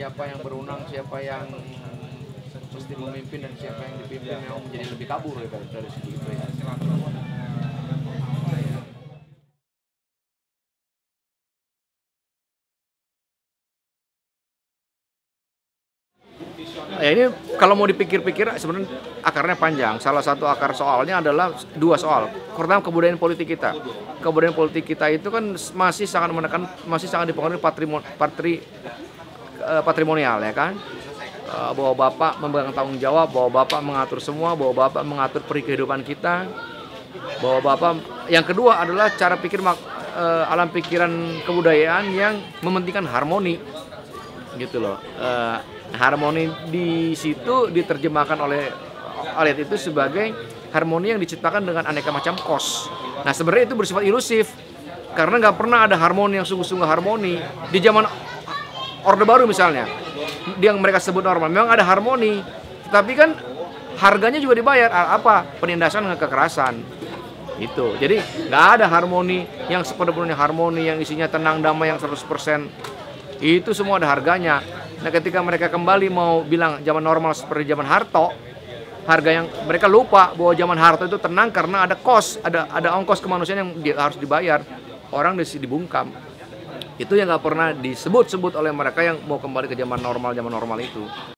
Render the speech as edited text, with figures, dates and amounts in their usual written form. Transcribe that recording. siapa yang berwenang, siapa yang mesti memimpin, dan siapa yang dipimpin memang menjadi lebih kabur ya, dari segi itu ya. Ya ini kalau mau dipikir-pikir sebenarnya akarnya panjang. Salah satu akar soalnya adalah dua soal. Pertama, kebudayaan politik kita. Kebudayaan politik kita itu kan masih sangat menekan, masih sangat dipengaruhi patrimonial ya kan. Bahwa Bapak memegang tanggung jawab, bahwa Bapak mengatur semua, bahwa Bapak mengatur perikehidupan kita, bahwa Bapak. Yang kedua adalah cara pikir alam pikiran kebudayaan yang mementingkan harmoni, gitu loh. Harmoni di situ diterjemahkan oleh Alet itu sebagai harmoni yang diciptakan dengan aneka macam kos. Nah sebenarnya itu bersifat ilusif karena nggak pernah ada harmoni yang sungguh-sungguh harmoni di zaman Orde Baru misalnya, yang mereka sebut normal. Memang ada harmoni, tetapi kan harganya juga dibayar apa? Penindasan dengan kekerasan itu. Jadi nggak ada harmoni yang sepenuhnya harmoni yang isinya tenang damai yang 100%. Itu semua ada harganya. Nah ketika mereka kembali mau bilang zaman normal seperti zaman Harto, harga yang mereka lupa bahwa zaman Harto itu tenang karena ada kos, ada ongkos kemanusiaan yang harus dibayar. Orang dibungkam. Itu yang nggak pernah disebut-sebut oleh mereka yang mau kembali ke zaman normal itu.